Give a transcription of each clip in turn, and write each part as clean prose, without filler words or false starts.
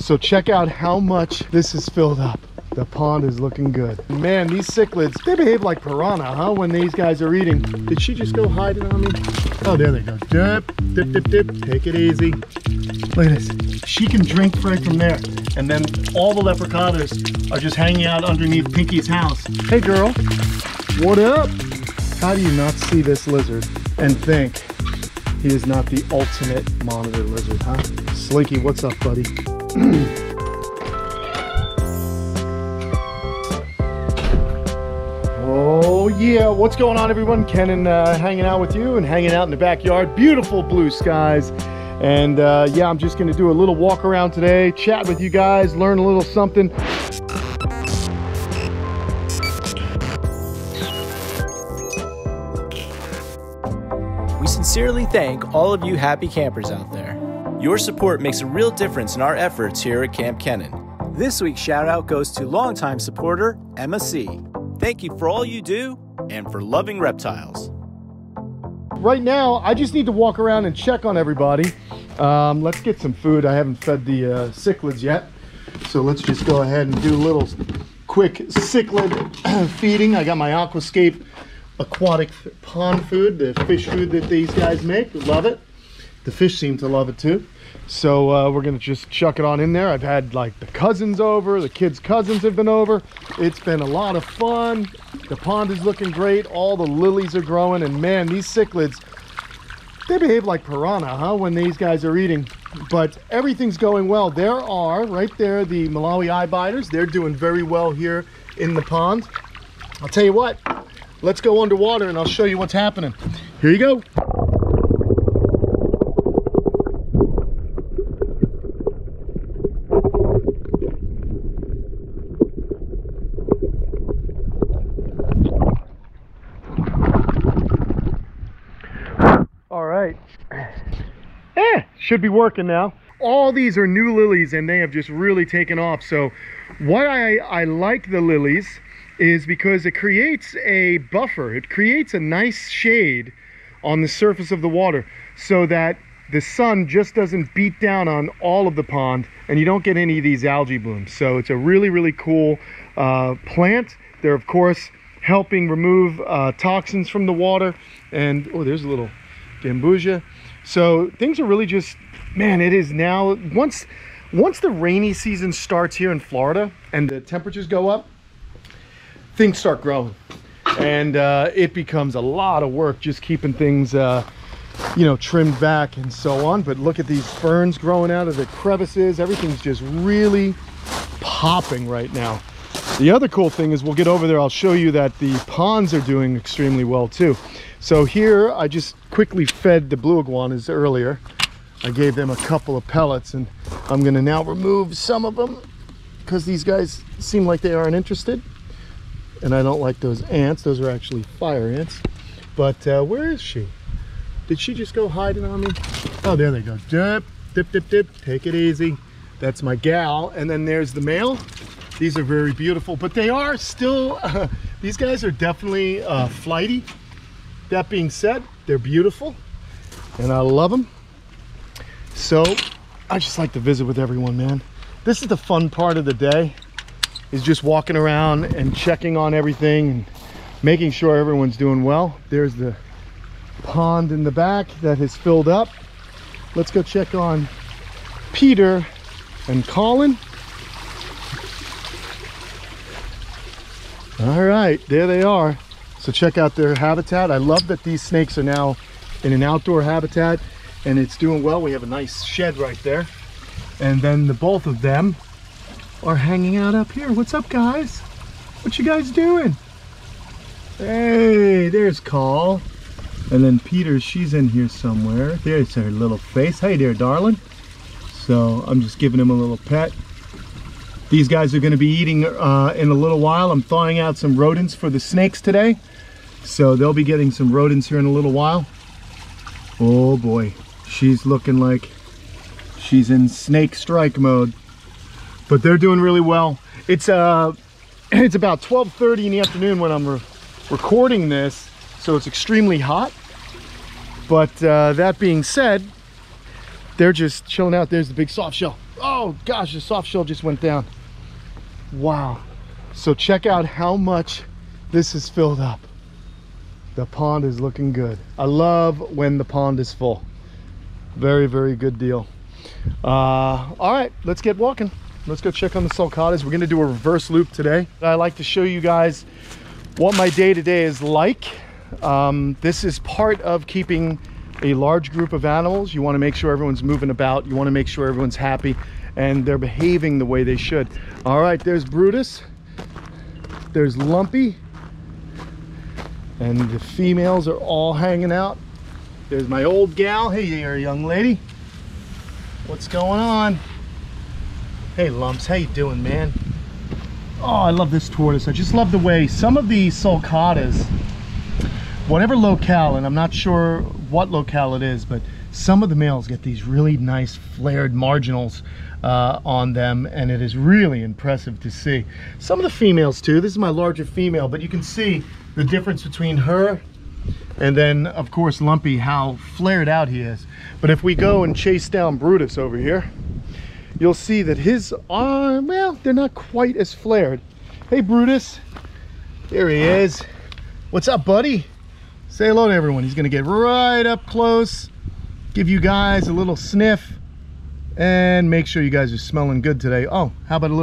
So check out how much this is filled up. The pond is looking good. Man, these cichlids, they behave like piranha, huh? When these guys are eating. Did she just go hiding on me? Oh, there they go. Dip, dip, dip, dip. Take it easy. Look at this. She can drink right from there. And then all the leprechauders are just hanging out underneath Pinky's house. Hey, girl. What up? How do you not see this lizard and think he is not the ultimate monitor lizard, huh? Slinky, what's up, buddy? Oh yeah, what's going on, everyone? Kenan hanging out with you and hanging out in the backyard. Beautiful blue skies. And yeah, I'm just gonna do a little walk around today, chat with you guys, learn a little something. We sincerely thank all of you happy campers out there. Your support makes a real difference in our efforts here at Camp Kenan. This week's shout out goes to longtime supporter, Emma C. Thank you for all you do and for loving reptiles. Right now, I just need to walk around and check on everybody. Let's get some food. I haven't fed the cichlids yet. So let's just go ahead and do a little quick cichlid feeding. I got my Aquascape aquatic pond food, the fish food that these guys make. Love it. The fish seem to love it too. So we're gonna just chuck it on in there. I've had like the cousins over, the kids' cousins have been over. It's been a lot of fun. The pond is looking great. All the lilies are growing, and man, these cichlids, they behave like piranha, huh? When these guys are eating, but everything's going well. There are, right there, the Malawi eye biters. They're doing very well here in the pond. I'll tell you what, let's go underwater and I'll show you what's happening. Here you go. Should be working now. All these are new lilies and they have just really taken off. So why I like the lilies is because it creates a buffer. It creates a nice shade on the surface of the water so that the sun just doesn't beat down on all of the pond and you don't get any of these algae blooms. So it's a really, really cool plant. They're of course helping remove toxins from the water. And oh, there's a little gambusia. So things are really just, man, it is now, once the rainy season starts here in Florida and the temperatures go up, things start growing. And it becomes a lot of work just keeping things, you know, trimmed back and so on. But look at these ferns growing out of the crevices. Everything's just really popping right now. The other cool thing is we'll get over there. I'll show you that the ponds are doing extremely well too. So here I just quickly fed the blue iguanas earlier. I gave them a couple of pellets and I'm gonna now remove some of them because these guys seem like they aren't interested. And I don't like those ants. Those are actually fire ants. But where is she? Did she just go hiding on me? Oh, there they go. Dip, dip, dip, dip. Take it easy. That's my gal. And then there's the male. These are very beautiful, but they are still, these guys are definitely flighty. That being said, they're beautiful and I love them. So I just like to visit with everyone, man. This is the fun part of the day, is just walking around and checking on everything and making sure everyone's doing well. There's the pond in the back that has filled up. Let's go check on Peter and Colin. All right, there they are. So check out their habitat. I love that these snakes are now in an outdoor habitat and it's doing well. We have a nice shed right there. And then the both of them are hanging out up here. What's up, guys? What you guys doing? Hey, there's Call. And then Peter, she's in here somewhere. There's her little face. Hey there, darling. So I'm just giving him a little pet. These guys are gonna be eating in a little while. I'm thawing out some rodents for the snakes today. So they'll be getting some rodents here in a little while. Oh boy, she's looking like she's in snake strike mode. But they're doing really well. It's about 12:30 in the afternoon when I'm recording this. So it's extremely hot. But that being said, they're just chilling out. There's the big soft shell. Oh gosh, the soft shell just went down. Wow. So check out how much this is filled up. The pond is looking good. I love when the pond is full. Very, very good deal. All right, let's get walking. Let's go check on the sulcatas. We're gonna do a reverse loop today. I like to show you guys what my day to day is like. This is part of keeping a large group of animals. You wanna make sure everyone's moving about. You wanna make sure everyone's happy and they're behaving the way they should. All right, there's Brutus. There's Lumpy. And the females are all hanging out. There's my old gal. Hey there, young lady. What's going on? Hey Lumps, how you doing, man? Oh, I love this tortoise. I just love the way some of these sulcatas, whatever locale, and I'm not sure what locale it is, but some of the males get these really nice flared marginals on them, and it is really impressive to see. Some of the females too. This is my larger female, but you can see the difference between her and then of course Lumpy, how flared out he is. But if we go and chase down Brutus over here, you'll see that his arm, well, they're not quite as flared. Hey Brutus, there he is. What's up, buddy? Say hello to everyone. He's gonna get right up close, give you guys a little sniff, and make sure you guys are smelling good today. Oh, how about a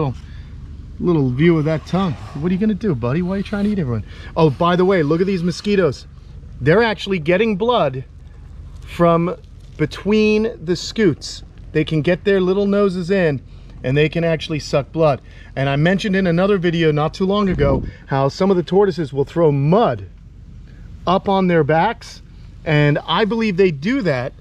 little view of that tongue? What are you gonna do, buddy? Why are you trying to eat everyone? Oh, by the way, look at these mosquitoes. They're actually getting blood from between the scutes. They can get their little noses in and they can actually suck blood. And I mentioned in another video not too long ago how some of the tortoises will throw mud up on their backs, and I believe they do that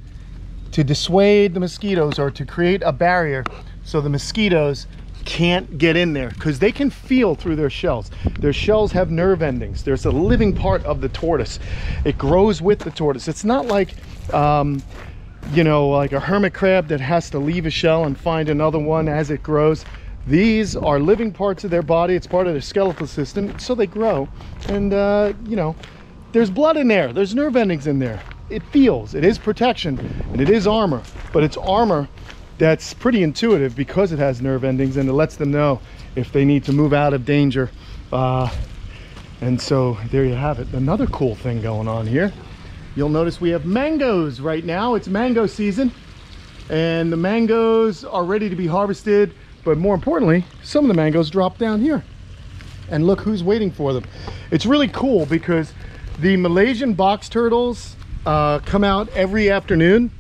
to dissuade the mosquitoes or to create a barrier so the mosquitoes can't get in there, because they can feel through their shells. Their shells have nerve endings. There's a living part of the tortoise. It grows with the tortoise. It's not like you know, like a hermit crab that has to leave a shell and find another one as it grows. These are living parts of their body. It's part of their skeletal system, so they grow. And you know, there's blood in there, there's nerve endings in there. It feels, it is protection and it is armor, but it's armor that's pretty intuitive because it has nerve endings, and it lets them know if they need to move out of danger. And so there you have it. Another cool thing going on here. You'll notice we have mangoes right now. It's mango season, and the mangoes are ready to be harvested. But more importantly, some of the mangoes drop down here, and look who's waiting for them. It's really cool because the Malaysian box turtles come out every afternoon,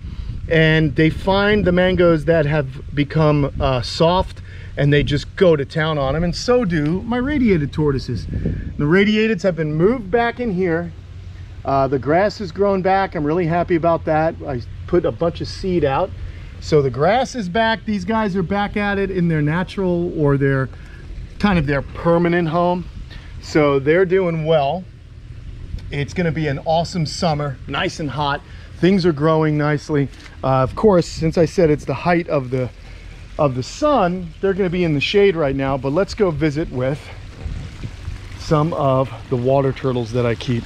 and they find the mangoes that have become soft, and they just go to town on them. And so do my radiated tortoises. The radiateds have been moved back in here. The grass has grown back. I'm really happy about that. I put a bunch of seed out, so the grass is back. These guys are back at it in their natural, or their kind of their permanent home, so they're doing well. It's going to be an awesome summer, nice and hot. Things are growing nicely. Of course, since I said it's the height of the sun, they're gonna be in the shade right now, but let's go visit with some of the water turtles that I keep.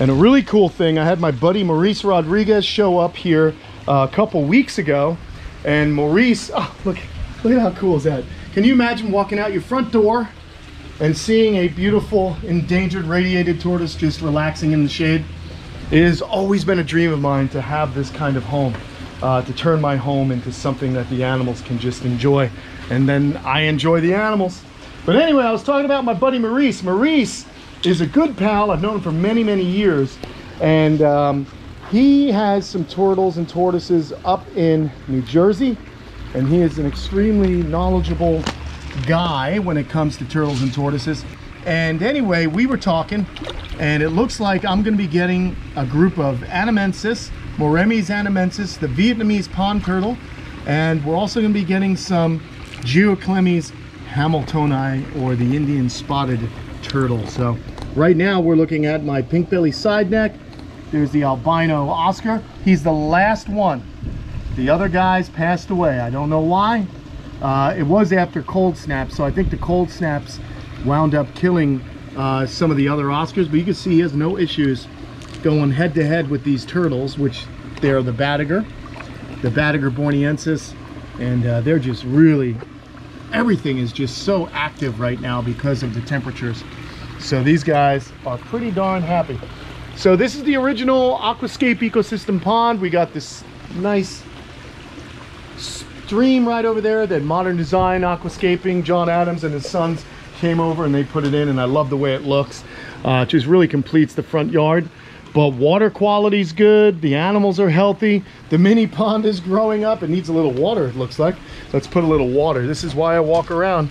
And a really cool thing, I had my buddy Maurice Rodriguez show up here a couple weeks ago, and Maurice, oh, look at how cool is that. Can you imagine walking out your front door and seeing a beautiful endangered radiated tortoise just relaxing in the shade? It has always been a dream of mine to have this kind of home, to turn my home into something that the animals can just enjoy, and then I enjoy the animals. But anyway, I was talking about my buddy Maurice. Maurice is a good pal. I've known him for many, many years, and he has some turtles and tortoises up in New Jersey, and he is an extremely knowledgeable guy when it comes to turtles and tortoises. And anyway, we were talking, and it looks like I'm going to be getting a group of Anamensis, Moremi's Anamensis, the Vietnamese pond turtle, and we're also going to be getting some Geoclemis hamiltoni, or the Indian spotted turtle. So right now we're looking at my pink belly side neck. There's the albino Oscar. He's the last one. The other guys passed away. I don't know why. It was after cold snaps, so I think the cold snaps wound up killing some of the other Oscars, but you can see he has no issues going head to head with these turtles, which they're the Batiger borneensis, and they're just really, everything is just so active right now because of the temperatures. So these guys are pretty darn happy. So this is the original Aquascape ecosystem pond. We got this nice stream right over there that Modern Design Aquascaping, John Adams and his sons came over and they put it in, and I love the way it looks. It just really completes the front yard. But water quality's good, the animals are healthy, the mini pond is growing up. It needs a little water, it looks like. Let's put a little water. This is why I walk around.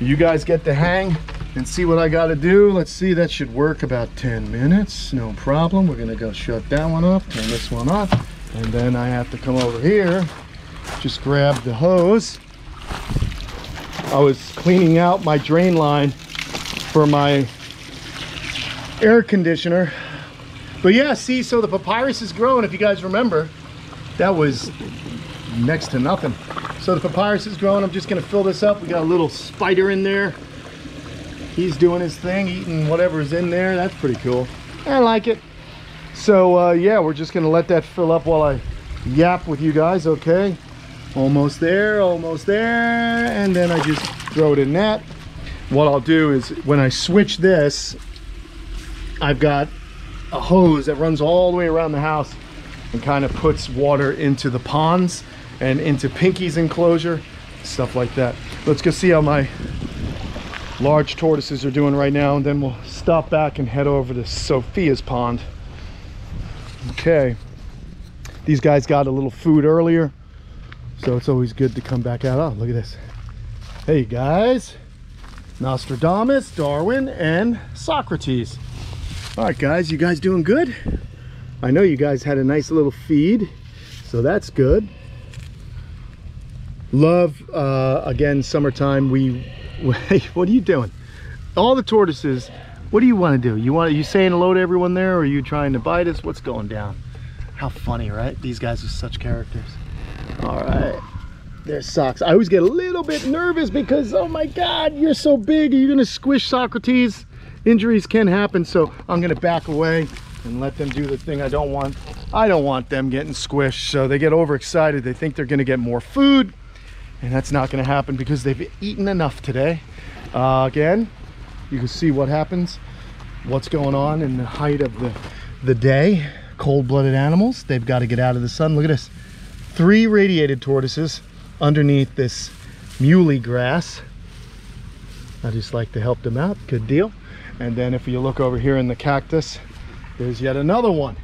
You guys get to hang and see what I gotta do. Let's see, that should work about 10 minutes, no problem. We're gonna go shut that one up, turn this one off, and then I have to come over here, just grab the hose. I was cleaning out my drain line for my air conditioner. But yeah, see, so the papyrus is growing. If you guys remember, that was next to nothing. So the papyrus is growing. I'm just gonna fill this up. We got a little spider in there. He's doing his thing, eating whatever's in there. That's pretty cool. I like it. So yeah, we're just gonna let that fill up while I yap with you guys, okay? Almost there, and then I just throw it in that. What I'll do is when I switch this, I've got a hose that runs all the way around the house and kind of puts water into the ponds and into Pinky's enclosure, stuff like that. Let's go see how my large tortoises are doing right now, and then we'll stop back and head over to Sophia's pond. Okay, these guys got a little food earlier, so it's always good to come back out. Oh, look at this. Hey guys, Nostradamus, Darwin, and Socrates. All right guys, you guys doing good? I know you guys had a nice little feed, so that's good. Love, again, summertime. What are you doing? All the tortoises, what do you want to do? You saying hello to everyone there, or are you trying to bite us? What's going down? How funny, right? These guys are such characters. All right, there's Socks. I always get a little bit nervous because, oh my God, you're so big. Are you gonna squish Socrates? Injuries can happen, so I'm gonna back away and let them do the thing I don't want. I don't want them getting squished, so they get overexcited. They think they're gonna get more food, and that's not gonna happen because they've eaten enough today. Again, you can see what happens, what's going on in the height of the day. Cold-blooded animals, they've gotta get out of the sun. Look at this, 3 radiated tortoises underneath this muley grass. I just like to help them out, good deal. And then if you look over here in the cactus, there's yet another one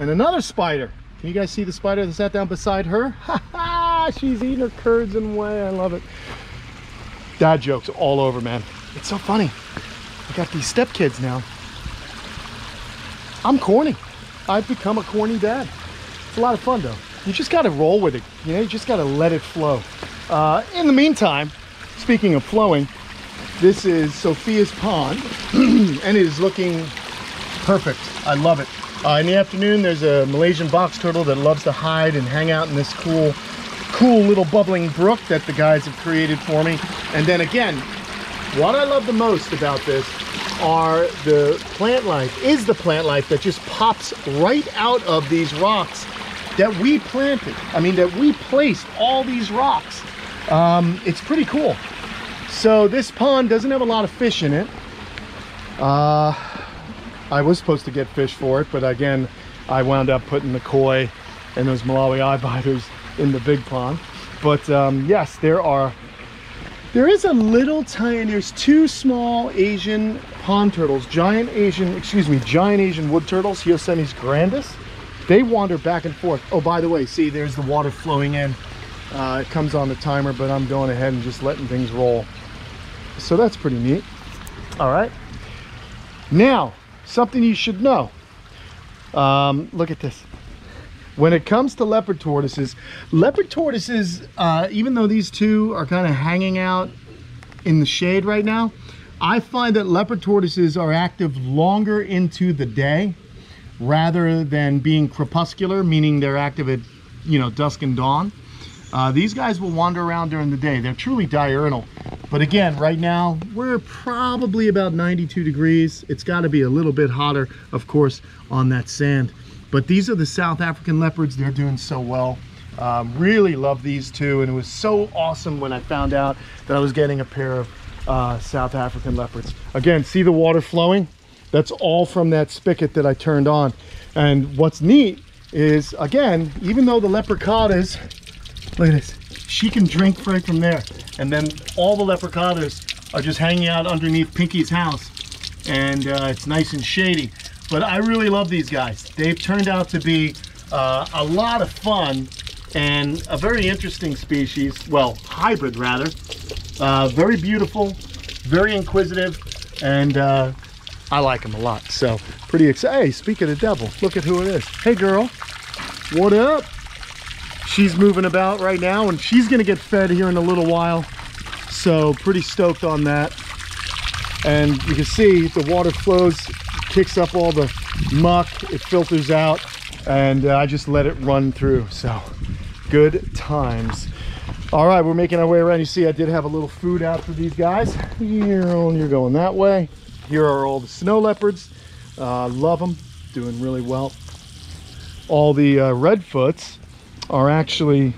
and another spider. Can you guys see the spider that sat down beside her? Ha ha, she's eating her curds and whey. I love it. Dad jokes all over, man. It's so funny. I got these stepkids now. I'm corny. I've become a corny dad. It's a lot of fun though. You just gotta roll with it. You know, you just gotta let it flow. In the meantime, speaking of flowing, this is Sophia's pond, and it is looking perfect. I love it. In the afternoon, there's a Malaysian box turtle that loves to hide and hang out in this cool little bubbling brook that the guys have created for me. And then again, what I love the most about this are the plant life, is the plant life that just pops right out of these rocks that we planted. I mean, that we placed all these rocks. It's pretty cool. So this pond doesn't have a lot of fish in it. I was supposed to get fish for it, but again, I wound up putting the koi and those Malawi eye biters in the big pond. But yes, there is a little tiny, there's 2 small Asian pond turtles, giant Asian wood turtles, Hyosemys grandis. They wander back and forth. Oh, by the way, see, there's the water flowing in. It comes on the timer, but I'm going ahead and just letting things roll. So that's pretty neat. All right. Now, something you should know. Look at this. When it comes to leopard tortoises, even though these 2 are kind of hanging out in the shade right now, I find that leopard tortoises are active longer into the day rather than being crepuscular, meaning they're active at, you know, dusk and dawn. These guys will wander around during the day. They're truly diurnal. But again, right now, we're probably about 92 degrees. It's got to be a little bit hotter, of course, on that sand. But these are the South African leopards. They're doing so well. Really love these two, and it was so awesome when I found out that I was getting a pair of South African leopards. Again, see the water flowing? That's all from that spigot that I turned on. And what's neat is, again, even though the leprechadas, look at this, she can drink right from there. And then all the leprechadas are just hanging out underneath Pinky's house, and it's nice and shady. But I really love these guys. They've turned out to be a lot of fun and a very interesting species, well, hybrid rather. Very beautiful, very inquisitive, and I like them a lot, so pretty excited. Hey, speaking of devil, look at who it is. Hey girl, what up? She's moving about right now, and she's gonna get fed here in a little while, so pretty stoked on that. And you can see the water flows, kicks up all the muck, it filters out, and I just let it run through, so good times. All right, we're making our way around. You see I did have a little food out for these guys. You're going that way. Here are all the snow leopards. Love them, doing really well. All the redfoots are actually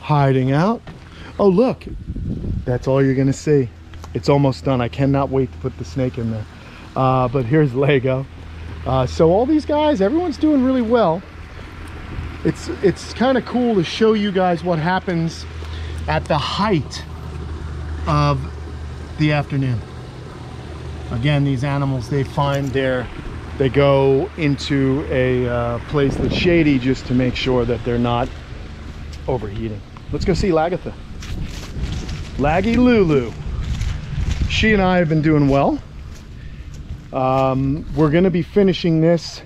hiding out. Oh look, that's all you're gonna see. It's almost done. I cannot wait to put the snake in there. But here's Lego. So all these guys, everyone's doing really well. It's kind of cool to show you guys what happens at the height of the afternoon. Again, these animals, they find they go into a place that's shady just to make sure that they're not overheating. Let's go see Lagertha. Laggy Lulu. She and I have been doing well. We're gonna be finishing this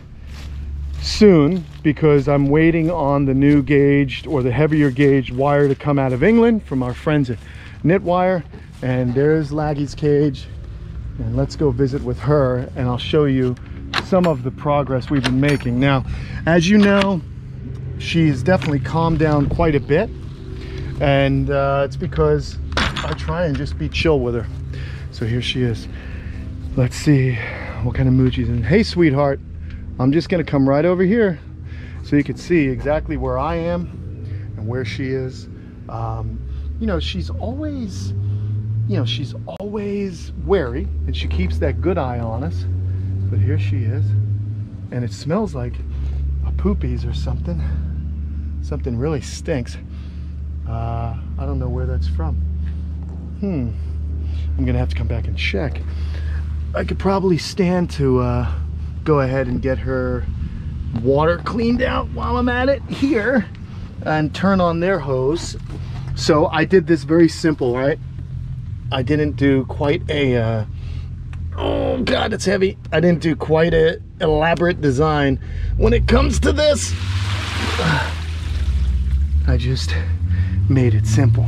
soon because I'm waiting on the new gauged or the heavier gauged wire to come out of England from our friends at Knitwire. And there's Laggy's cage, and let's go visit with her and I'll show you some of the progress we've been making. Now, as you know, she's definitely calmed down quite a bit, and it's because I try and just be chill with her. So here she is. Let's see what kind of mood she's in. Hey sweetheart, I'm just gonna come right over here so you can see exactly where I am and where she is. You know, she's always wary, and she keeps that good eye on us. But here she is, and it smells like a poopies or something. Something really stinks. I don't know where that's from. I'm gonna have to come back and check. I could probably stand to go ahead and get her water cleaned out while I'm at it here and turn on their hose. So I did this very simple, right? I didn't do quite a, oh God, it's heavy. I didn't do quite an elaborate design. When it comes to this, I just made it simple.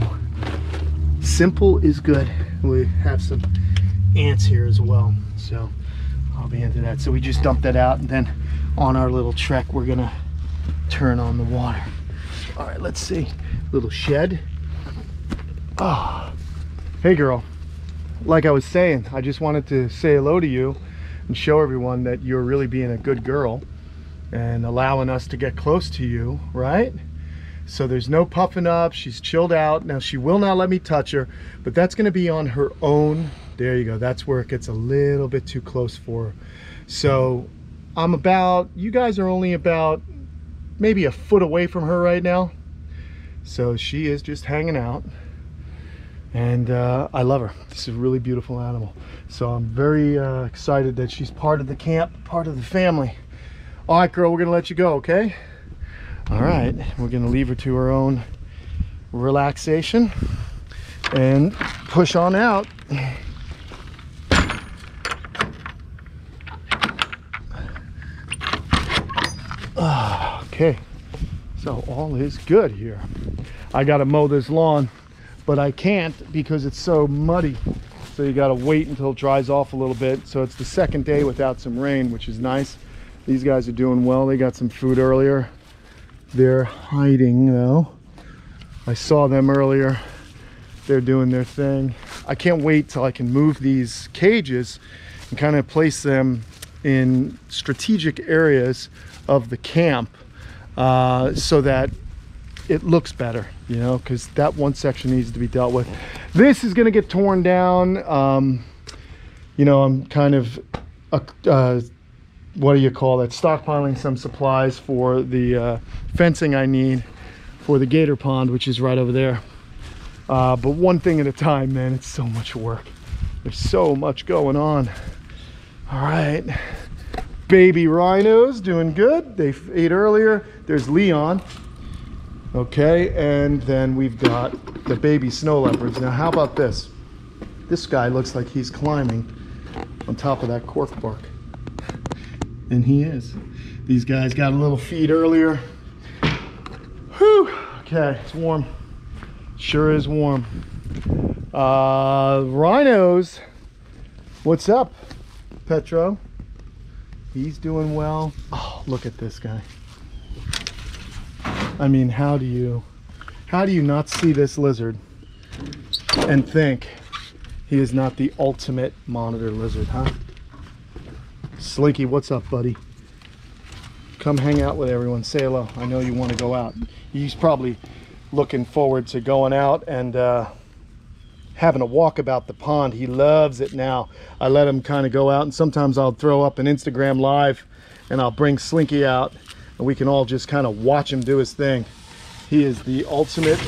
Simple is good. We have some ants here as well, so I'll be into that. So we just dumped that out, and then on our little trek, we're gonna turn on the water. All right, let's see, little shed. Oh. Hey girl, like I was saying, I just wanted to say hello to you and show everyone that you're really being a good girl and allowing us to get close to you, right? So there's no puffing up, she's chilled out. Now she will not let me touch her, but that's gonna be on her own. There you go, that's where it gets a little bit too close for her. So I'm about, you guys are only about maybe a foot away from her right now. So she is just hanging out. And I love her. This is a really beautiful animal. So I'm very excited that she's part of the camp, part of the family. All right, girl, we're gonna let you go, okay? All right, we're gonna leave her to her own relaxation and push on out. Okay, so all is good here. I gotta mow this lawn, but I can't because it's so muddy. So you gotta wait until it dries off a little bit. So it's the second day without some rain, which is nice. These guys are doing well. They got some food earlier. They're hiding though. I saw them earlier. They're doing their thing. I can't wait till I can move these cages and kind of place them in strategic areas of the camp so that it looks better, you know, because that one section needs to be dealt with. This is going to get torn down. You know, I'm kind of what do you call that, stockpiling some supplies for the fencing I need for the gator pond, which is right over there. But one thing at a time, man. It's so much work, there's so much going on. All right, baby rhinos doing good, they ate earlier. There's Leon. Okay, and then we've got the baby snow leopards. Now how about this? This guy looks like he's climbing on top of that cork bark, and he is. These guys got a little feed earlier. Whew. Okay, it's warm, sure is warm. Rhinos, what's up, Petro? He's doing well. Oh, look at this guy. I mean, how do you not see this lizard and think he is not the ultimate monitor lizard, huh? Slinky, what's up, buddy? Come hang out with everyone, say hello. I know you want to go out. He's probably looking forward to going out and having a walk about the pond. He loves it now. I let him kind of go out, and sometimes I'll throw up an Instagram live and I'll bring Slinky out and we can all just kind of watch him do his thing. He is the ultimate.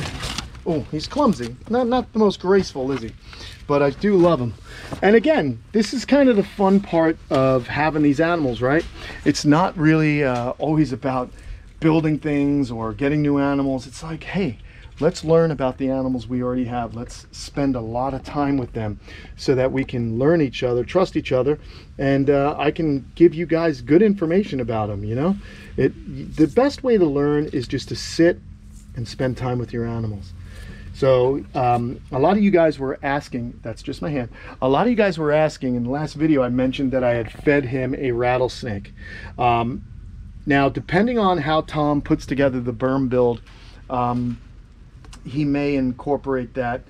Oh, he's clumsy, not the most graceful, is he? But I do love him. And again, this is kind of the fun part of having these animals, right? It's not really always about building things or getting new animals. It's like, hey, let's learn about the animals we already have. Let's spend a lot of time with them so that we can learn each other, trust each other, and I can give you guys good information about them, you know? The best way to learn is just to sit and spend time with your animals. So a lot of you guys were asking, that's just my hand, a lot of you guys were asking, in the last video I mentioned that I had fed him a rattlesnake. Now, depending on how Tom puts together the berm build, he may incorporate that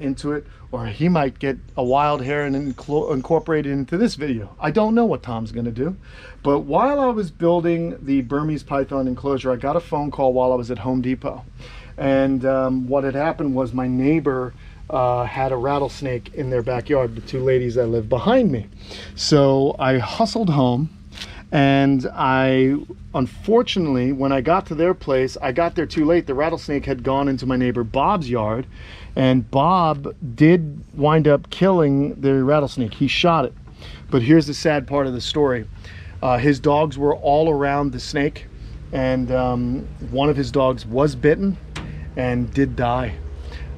into it, or he might get a wild hair and incorporate it into this video. I don't know what Tom's gonna do. But while I was building the Burmese python enclosure, I got a phone call while I was at Home Depot. And what had happened was my neighbor had a rattlesnake in their backyard, the two ladies that live behind me. So I hustled home, and I, unfortunately, when I got to their place, I got there too late. The rattlesnake had gone into my neighbor Bob's yard, and Bob did wind up killing the rattlesnake. He shot it. But here's the sad part of the story. His dogs were all around the snake, and one of his dogs was bitten and did die.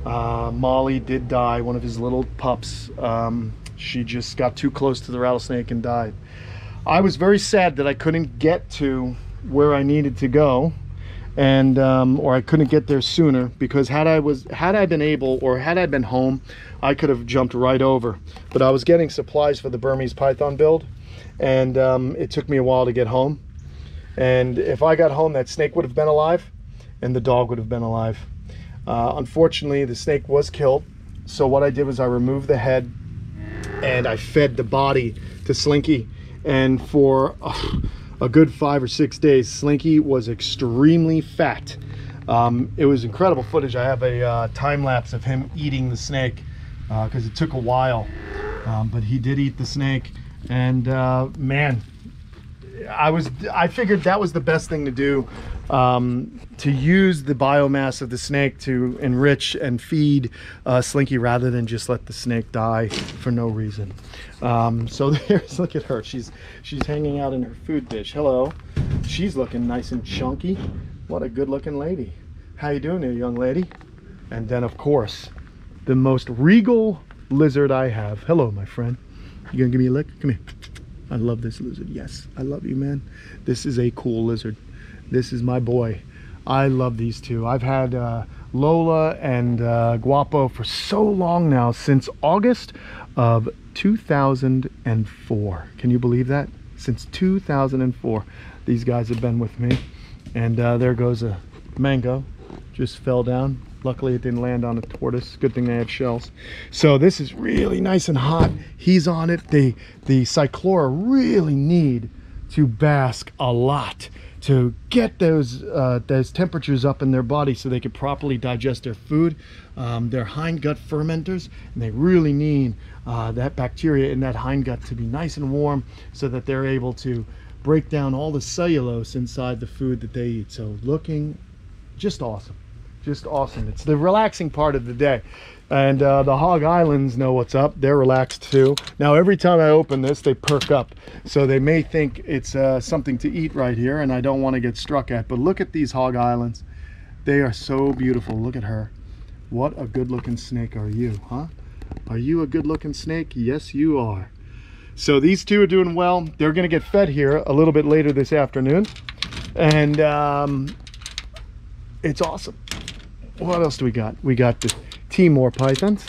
Molly did die, one of his little pups. She just got too close to the rattlesnake and died. I was very sad that I couldn't get to where I needed to go, and or I couldn't get there sooner, because had I been home, I could have jumped right over. But I was getting supplies for the Burmese python build, and it took me a while to get home. And if I got home, that snake would have been alive and the dog would have been alive. Unfortunately, the snake was killed. So what I did was I removed the head and I fed the body to Slinky. And for a good 5 or 6 days, Slinky was extremely fat. It was incredible footage. I have a time lapse of him eating the snake, because it took a while, but he did eat the snake. And man, I figured that was the best thing to do, to use the biomass of the snake to enrich and feed Slinky, rather than just let the snake die for no reason. So there's, look at her, she's hanging out in her food dish. Hello. She's looking nice and chunky. What a good looking lady. How you doing there, young lady? And then of course, the most regal lizard I have. Hello, my friend. You gonna give me a lick? Come here. I love this lizard. Yes, I love you, man. This is a cool lizard. This is my boy. I love these two. I've had Lola and Guapo for so long now, since August of 2004. Can you believe that? Since 2004, these guys have been with me. And there goes a mango. Just fell down. Luckily, it didn't land on a tortoise. Good thing they have shells. So this is really nice and hot. He's on it. The Cyclora really need to bask a lot to get those temperatures up in their body so they could properly digest their food. They're hindgut fermenters, and they really need that bacteria in that hindgut to be nice and warm so that they're able to break down all the cellulose inside the food that they eat. So looking just awesome, just awesome. It's the relaxing part of the day. And the Hog Islands know what's up. They're relaxed too. Now every time I open this, they perk up. So they may think it's something to eat right here, and I don't want to get struck at. But look at these Hog Islands. They are so beautiful. Look at her. What a good looking snake are you, huh? Are you a good looking snake? Yes, you are. So these two are doing well. They're going to get fed here a little bit later this afternoon. And it's awesome. What else do we got? We got the Timor pythons.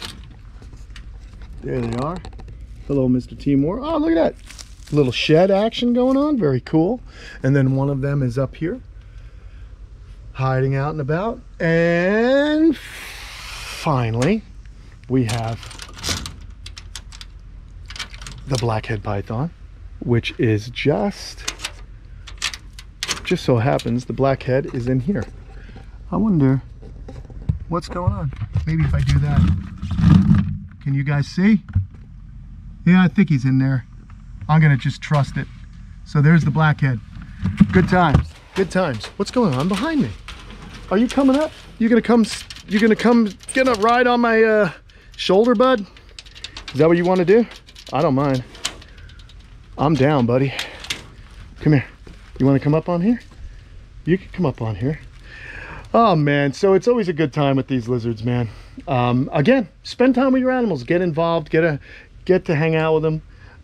There they are. Hello, Mr. Timor. Oh, look at that. Little shed action going on. Very cool. And then one of them is up here, hiding out and about. And finally, we have the blackhead python, which is just so happens the blackhead is in here. I wonder what's going on. Maybe if I do that, can you guys see? Yeah, I think he's in there. I'm gonna just trust it. So there's the blackhead. Good times, good times. What's going on behind me? Are you coming up? You gonna come get a ride on my shoulder, bud? Is that what you want to do? I don't mind. I'm down, buddy. Come here. You want to come up on here? You can come up on here. Oh man, so it's always a good time with these lizards, man. Again, spend time with your animals, get involved, get to hang out with them.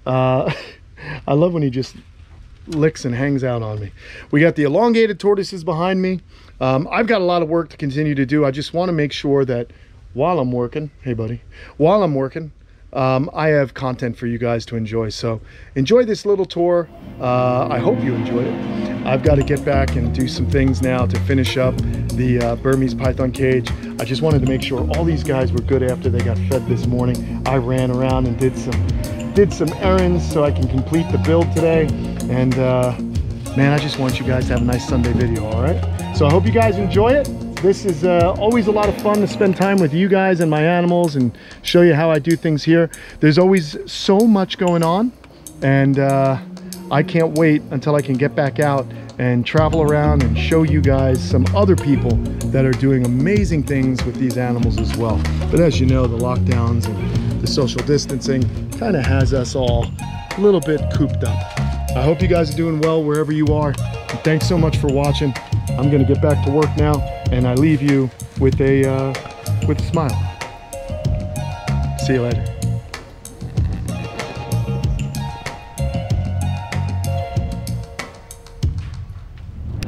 I love when he just licks and hangs out on me. We got the elongated tortoises behind me. I've got a lot of work to continue to do. I just want to make sure that while I'm working, hey buddy, while I'm working, I have content for you guys to enjoy. So enjoy this little tour. I hope you enjoyed it. I've got to get back and do some things now to finish up the Burmese python cage. I just wanted to make sure all these guys were good after they got fed this morning. I ran around and did some errands so I can complete the build today. And man, I just want you guys to have a nice Sunday video, all right? So I hope you guys enjoy it. This is always a lot of fun to spend time with you guys and my animals and show you how I do things here. There's always so much going on, and I can't wait until I can get back out and travel around and show you guys some other people that are doing amazing things with these animals as well. But as you know, the lockdowns and the social distancing kind of has us all a little bit cooped up. I hope you guys are doing well wherever you are. And thanks so much for watching. I'm gonna get back to work now, and I leave you with a smile. See you later.